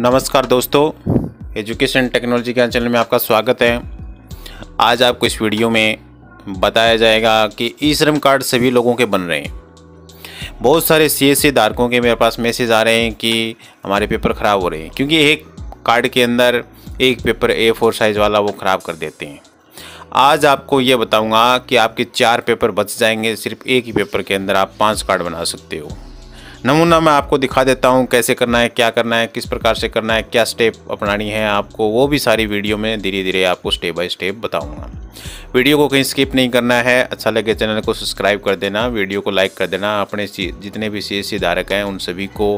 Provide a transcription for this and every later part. नमस्कार दोस्तों, education technology के चैनल में आपका स्वागत है। आज आपको इस वीडियो में बताया जाएगा कि ई श्रम कार्ड सभी लोगों के बन रहे हैं। बहुत सारे सीएससी धारकों के मेरे पास मैसेज आ रहे हैं कि हमारे पेपर ख़राब हो रहे हैं, क्योंकि एक कार्ड के अंदर एक पेपर A4 साइज़ वाला वो ख़राब कर देते हैं। आज आपको ये बताऊँगा कि आपके 4 पेपर बच जाएंगे, सिर्फ एक ही पेपर के अंदर आप 5 कार्ड बना सकते हो। नमूना मैं आपको दिखा देता हूँ कैसे करना है, क्या करना है, किस प्रकार से करना है, क्या स्टेप अपनानी है आपको, वो भी सारी वीडियो में धीरे धीरे आपको स्टेप बाय स्टेप बताऊँगा। वीडियो को कहीं स्किप नहीं करना है। अच्छा लगे चैनल को सब्सक्राइब कर देना, वीडियो को लाइक कर देना, अपने जितने भी सीएससी धारक हैं उन सभी को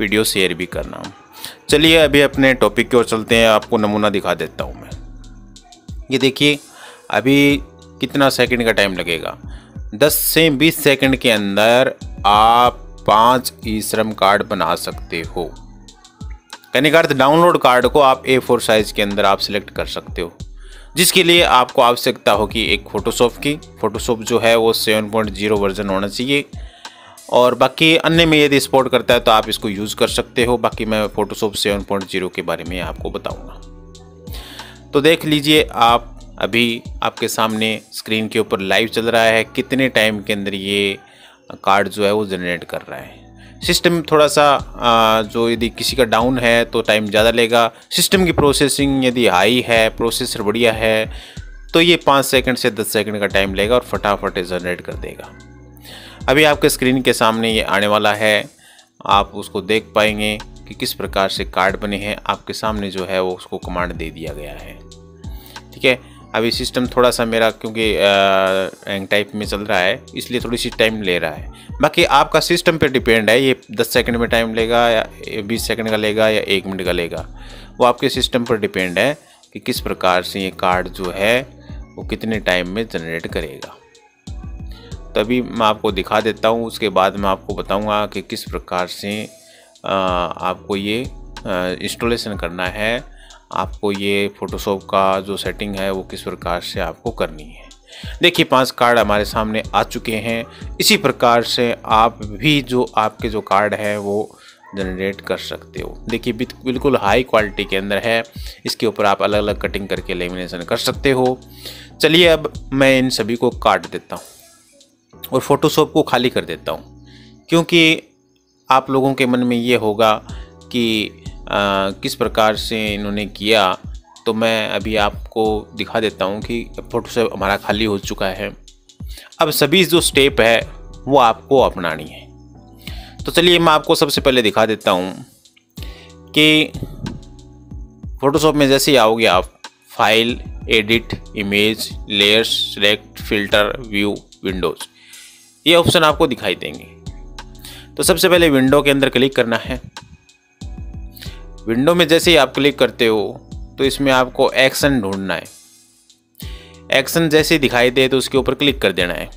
वीडियो शेयर भी करना। चलिए अभी अपने टॉपिक की ओर चलते हैं, आपको नमूना दिखा देता हूँ मैं। ये देखिए अभी कितना सेकेंड का टाइम लगेगा, 10 से 20 सेकेंड के अंदर आप 5 ई श्रम कार्ड बना सकते हो। कहने का अर्थ डाउनलोड कार्ड को आप A4 साइज के अंदर आप सिलेक्ट कर सकते हो, जिसके लिए आपको आवश्यकता होगी एक फ़ोटोशॉप की। फ़ोटोशॉप जो है वो 7.0 वर्जन होना चाहिए, और बाकी अन्य में यदि सपोर्ट करता है तो आप इसको यूज़ कर सकते हो। बाकी मैं फ़ोटोशॉप 7.0 के बारे में आपको बताऊँगा। तो देख लीजिए आप, अभी आपके सामने स्क्रीन के ऊपर लाइव चल रहा है कितने टाइम के अंदर ये कार्ड जो है वो जनरेट कर रहा है। सिस्टम थोड़ा सा जो यदि किसी का डाउन है तो टाइम ज़्यादा लेगा। सिस्टम की प्रोसेसिंग यदि हाई है, प्रोसेसर बढ़िया है, तो ये 5 सेकंड से 10 सेकंड का टाइम लेगा और फटाफट जनरेट कर देगा। अभी आपके स्क्रीन के सामने ये आने वाला है, आप उसको देख पाएंगे कि किस प्रकार से कार्ड बने हैं। आपके सामने जो है वो उसको कमांड दे दिया गया है, ठीक है। अभी सिस्टम थोड़ा सा मेरा, क्योंकि हैंग टाइप में चल रहा है, इसलिए थोड़ी सी टाइम ले रहा है। बाकी आपका सिस्टम पे डिपेंड है, ये 10 सेकंड में टाइम लेगा या 20 सेकंड का लेगा या 1 मिनट का लेगा। वो आपके सिस्टम पर डिपेंड है कि किस प्रकार से ये कार्ड जो है वो कितने टाइम में जनरेट करेगा। तभी मैं आपको दिखा देता हूँ, उसके बाद मैं आपको बताऊँगा कि किस प्रकार से आपको ये इंस्टॉलेशन करना है, आपको ये फ़ोटोशॉप का जो सेटिंग है वो किस प्रकार से आपको करनी है। देखिए 5 कार्ड हमारे सामने आ चुके हैं। इसी प्रकार से आप भी जो आपके जो कार्ड है वो जनरेट कर सकते हो। देखिए बिल्कुल हाई क्वालिटी के अंदर है, इसके ऊपर आप अलग अलग कटिंग करके लेमिनेशन कर सकते हो। चलिए अब मैं इन सभी को काट देता हूँ और फ़ोटोशॉप को खाली कर देता हूँ, क्योंकि आप लोगों के मन में ये होगा कि किस प्रकार से इन्होंने किया। तो मैं अभी आपको दिखा देता हूं कि फ़ोटोशॉप हमारा खाली हो चुका है। अब सभी जो स्टेप है वो आपको अपनानी है। तो चलिए मैं आपको सबसे पहले दिखा देता हूं कि फ़ोटोशॉप में जैसे ही आओगे आप file, edit, image, layers, select, filter, view, windows, ये ऑप्शन आपको दिखाई देंगे। तो सबसे पहले विंडो के अंदर क्लिक करना है। विंडो में जैसे ही आप क्लिक करते हो तो इसमें आपको एक्शन ढूंढना है। एक्शन जैसे दिखाई दे तो उसके ऊपर क्लिक कर देना है।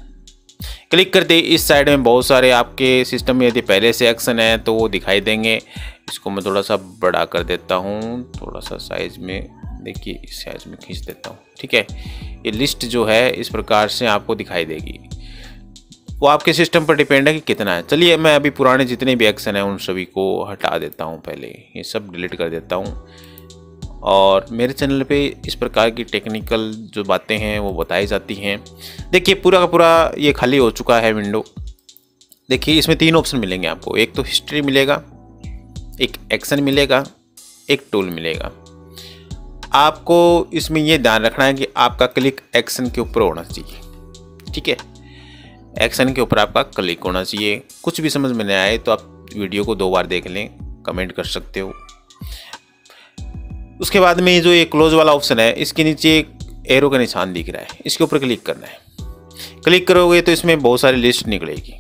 क्लिक करते ही इस साइड में बहुत सारे आपके सिस्टम में यदि पहले से एक्शन है तो वो दिखाई देंगे। इसको मैं थोड़ा सा बड़ा कर देता हूँ, थोड़ा सा साइज़ में, देखिए इस साइज़ में खींच देता हूँ, ठीक है। ये लिस्ट जो है इस प्रकार से आपको दिखाई देगी, वो आपके सिस्टम पर डिपेंड है कि कितना है। चलिए मैं अभी पुराने जितने भी एक्शन हैं उन सभी को हटा देता हूं, पहले ये सब डिलीट कर देता हूं। और मेरे चैनल पे इस प्रकार की टेक्निकल जो बातें हैं वो बताई जाती हैं। देखिए पूरा का पूरा ये खाली हो चुका है विंडो। देखिए इसमें 3 ऑप्शन मिलेंगे आपको, एक तो हिस्ट्री मिलेगा, एक एक्शन मिलेगा, एक टूल मिलेगा। आपको इसमें ये ध्यान रखना है कि आपका क्लिक एक्शन के ऊपर होना चाहिए, ठीक है। एक्शन के ऊपर आपका क्लिक होना चाहिए। कुछ भी समझ में नहीं आए तो आप वीडियो को 2 बार देख लें, कमेंट कर सकते हो। उसके बाद में जो ये क्लोज वाला ऑप्शन है, इसके नीचे एक एरो का निशान दिख रहा है, इसके ऊपर क्लिक करना है। क्लिक करोगे तो इसमें बहुत सारी लिस्ट निकलेगी।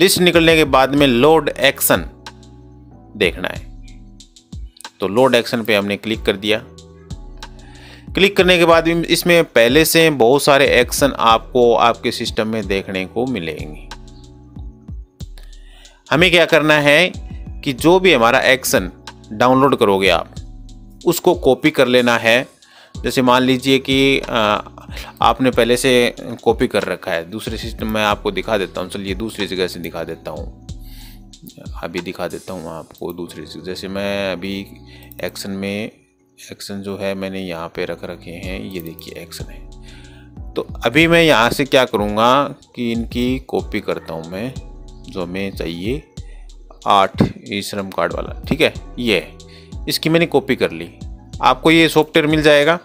लिस्ट निकलने के बाद में लोड एक्शन देखना है, तो लोड एक्शन पे हमने क्लिक कर दिया। क्लिक करने के बाद इसमें पहले से बहुत सारे एक्शन आपको आपके सिस्टम में देखने को मिलेंगे। हमें क्या करना है कि जो भी हमारा एक्शन डाउनलोड करोगे आप उसको कॉपी कर लेना है। जैसे मान लीजिए कि आपने पहले से कॉपी कर रखा है दूसरे सिस्टम में, आपको दिखा देता हूँ, चलिए दूसरी जगह से दिखा देता हूँ। अभी दिखा देता हूँ आपको दूसरी चीज़। जैसे मैं अभी एक्शन में, एक्शन जो है मैंने यहाँ पे रख रखे हैं, ये देखिए एक्शन है। तो अभी मैं यहाँ से क्या करूँगा कि इनकी कॉपी करता हूँ मैं, जो हमें चाहिए 8 श्रम कार्ड वाला, ठीक है, ये इसकी मैंने कॉपी कर ली। आपको ये सॉफ्टवेयर मिल जाएगा,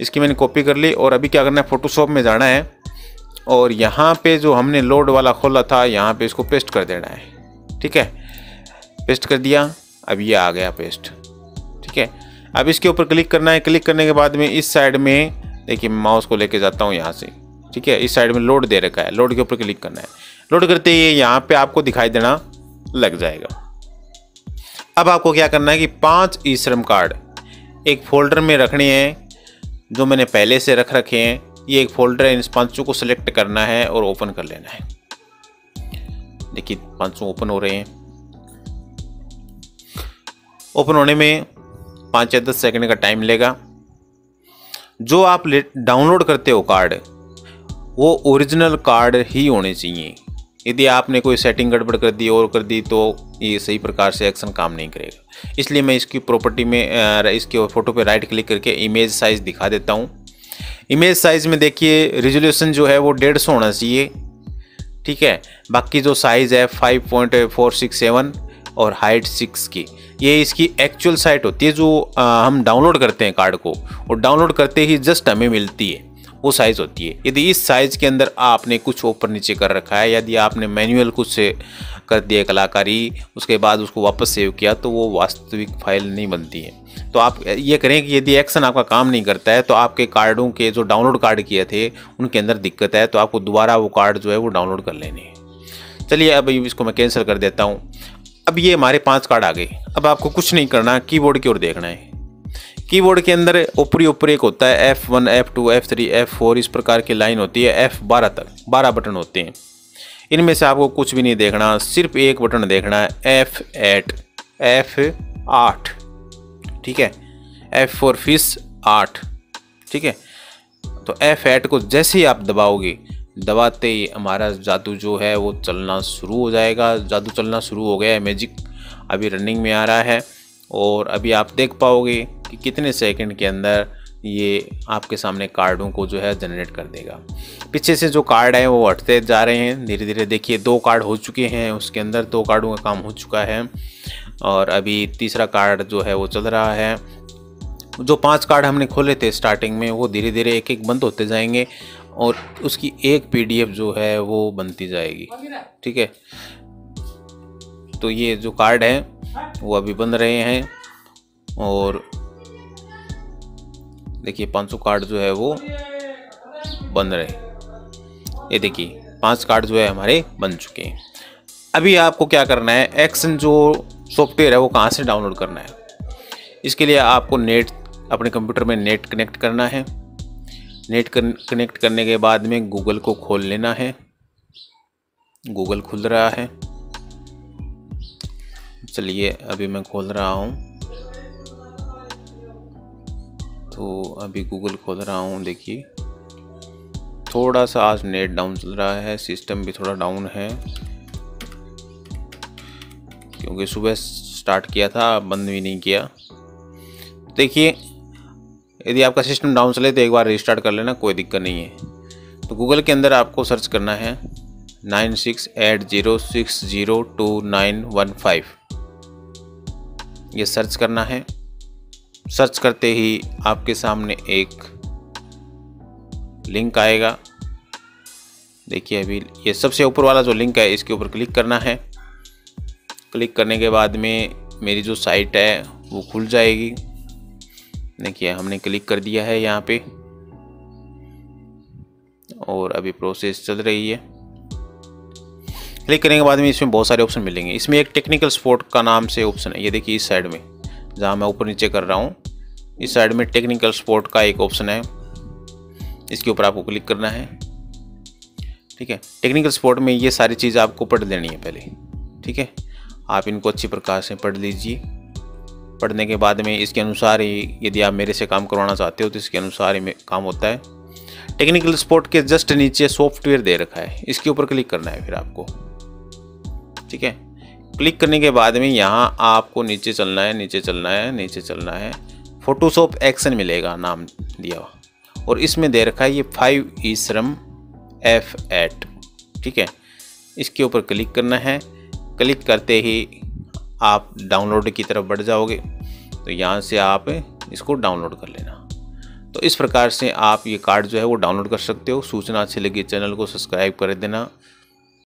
इसकी मैंने कॉपी कर ली। और अभी क्या करना है, फोटोशॉप में जाना है और यहाँ पे जो हमने लोड वाला खोला था यहाँ पे इसको पेस्ट कर देना है, ठीक है। पेस्ट कर दिया, अब ये आ गया पेस्ट, ठीक है। अब इसके ऊपर क्लिक करना है। क्लिक करने के बाद में इस साइड में देखिए, माउस को लेके जाता हूँ यहाँ से, ठीक है। इस साइड में लोड दे रखा है, लोड के ऊपर क्लिक करना है। लोड करते ही यहाँ पर आपको दिखाई देना लग जाएगा। अब आपको क्या करना है कि 5 ई श्रम कार्ड एक फ़ोल्डर में रखने हैं, जो मैंने पहले से रख रखे हैं। ये एक फ़ोल्डर है, इन 5 को सिलेक्ट करना है और ओपन कर लेना है। देखिए 5 ओपन हो रहे हैं। ओपन होने में 5 या 10 सेकंड का टाइम लेगा। जो आप डाउनलोड करते हो कार्ड, वो ओरिजिनल कार्ड ही होने चाहिए। यदि आपने कोई सेटिंग गड़बड़ कर दी और कर दी तो ये सही प्रकार से एक्शन काम नहीं करेगा। इसलिए मैं इसकी प्रॉपर्टी में, इसके फ़ोटो पे राइट क्लिक करके इमेज साइज़ दिखा देता हूँ। इमेज साइज़ में देखिए रिजोल्यूशन जो है वो 150 होना चाहिए, ठीक है। बाकी जो साइज़ है 5.467 और हाइट 6 की, ये इसकी एक्चुअल साइट होती है जो हम डाउनलोड करते हैं कार्ड को, और डाउनलोड करते ही जस्ट हमें मिलती है वो साइज़ होती है। यदि इस साइज़ के अंदर आपने कुछ ऊपर नीचे कर रखा है, यदि आपने मैनुअल कुछ से कर दिया कलाकारी, उसके बाद उसको वापस सेव किया, तो वो वास्तविक फाइल नहीं बनती है। तो आप ये करें कि यदि एक्शन आपका काम नहीं करता है तो आपके कार्डों के जो डाउनलोड कार्ड किए थे उनके अंदर दिक्कत है, तो आपको दोबारा वो कार्ड जो है वो डाउनलोड कर लेने हैं। चलिए अब इसको मैं कैंसिल कर देता हूँ। अब ये हमारे 5 कार्ड आ गए। अब आपको कुछ नहीं करना, कीबोर्ड की ओर देखना है। कीबोर्ड के अंदर ऊपरी ऊपर एक होता है F1, F2, F3, F4 इस प्रकार की लाइन होती है, F12 तक 12 बटन होते हैं। इनमें से आपको कुछ भी नहीं देखना, सिर्फ एक बटन देखना है F8, F8, ठीक है, F4 फिश 8, ठीक है। तो F8 को जैसे ही आप दबाओगे, दबाते ही हमारा जादू जो है वो चलना शुरू हो जाएगा। जादू चलना शुरू हो गया है, मैजिक अभी रनिंग में आ रहा है। और अभी आप देख पाओगे कि कितने सेकंड के अंदर ये आपके सामने कार्डों को जो है जनरेट कर देगा। पीछे से जो कार्ड हैं वो हटते जा रहे हैं धीरे धीरे। देखिए 2 कार्ड हो चुके हैं, उसके अंदर 2 कार्डों का काम हो चुका है, और अभी तीसरा कार्ड जो है वो चल रहा है। जो 5 कार्ड हमने खोले थे स्टार्टिंग में वो धीरे धीरे एक एक बंद होते जाएंगे और उसकी एक PDF जो है वो बनती जाएगी, ठीक है। तो ये जो कार्ड हैं वो अभी बन रहे हैं, और देखिए 500 कार्ड जो है वो बन रहे हैं। ये देखिए 5 कार्ड जो है हमारे बन चुके हैं। अभी आपको क्या करना है, एक्शन जो सॉफ्टवेयर है वो कहाँ से डाउनलोड करना है। इसके लिए आपको नेट, अपने कंप्यूटर में नेट कनेक्ट करना है। नेट कनेक्ट करने के बाद में गूगल को खोल लेना है। गूगल खुल रहा है, चलिए अभी मैं खोल रहा हूँ। तो अभी गूगल खोल रहा हूँ, देखिए थोड़ा सा आज नेट डाउन चल रहा है, सिस्टम भी थोड़ा डाउन है क्योंकि सुबह स्टार्ट किया था, बंद भी नहीं किया। देखिए यदि आपका सिस्टम डाउन चले तो एक बार रिस्टार्ट कर लेना, कोई दिक्कत नहीं है। तो गूगल के अंदर आपको सर्च करना है 9680602915, ये सर्च करना है। सर्च करते ही आपके सामने एक लिंक आएगा, देखिए अभी ये सबसे ऊपर वाला जो लिंक है इसके ऊपर क्लिक करना है। क्लिक करने के बाद में मेरी जो साइट है वो खुल जाएगी। देखिए हमने क्लिक कर दिया है यहाँ पे, और अभी प्रोसेस चल रही है। क्लिक करने के बाद में इसमें बहुत सारे ऑप्शन मिलेंगे। इसमें एक टेक्निकल सपोर्ट का नाम से ऑप्शन है, ये देखिए इस साइड में जहाँ मैं ऊपर नीचे कर रहा हूँ, इस साइड में टेक्निकल सपोर्ट का एक ऑप्शन है, इसके ऊपर आपको क्लिक करना है, ठीक है। टेक्निकल सपोर्ट में ये सारी चीज़ आपको पढ़ लेनी है पहले, ठीक है। आप इनको अच्छी प्रकार से पढ़ लीजिए। पढ़ने के बाद में इसके अनुसार ही, यदि आप मेरे से काम करवाना चाहते हो तो इसके अनुसार ही काम होता है। टेक्निकल सपोर्ट के जस्ट नीचे सॉफ्टवेयर दे रखा है, इसके ऊपर क्लिक करना है फिर आपको, ठीक है। क्लिक करने के बाद में यहाँ आपको नीचे चलना है, नीचे चलना है, नीचे चलना है। फोटोशॉप एक्शन मिलेगा नाम दिया हुआ, और इसमें दे रखा है ये 5E श्रम F8, ठीक है। इसके ऊपर क्लिक करना है। क्लिक करते ही आप डाउनलोड की तरफ बढ़ जाओगे, तो यहाँ से आप इसको डाउनलोड कर लेना। तो इस प्रकार से आप ये कार्ड जो है वो डाउनलोड कर सकते हो। सूचना अच्छी लगी चैनल को सब्सक्राइब कर देना।